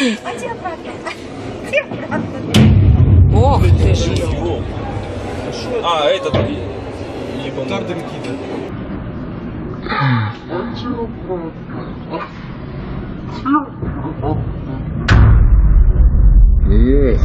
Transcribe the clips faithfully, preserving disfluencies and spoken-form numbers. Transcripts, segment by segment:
прикинь. А тебе обратно. Тебе обратно. Ох ты ж. А, этот. Тарденки, да. А тебе обратно. Тебе обратно. Есть.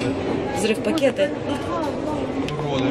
да. Взрыв пакеты. Проводы.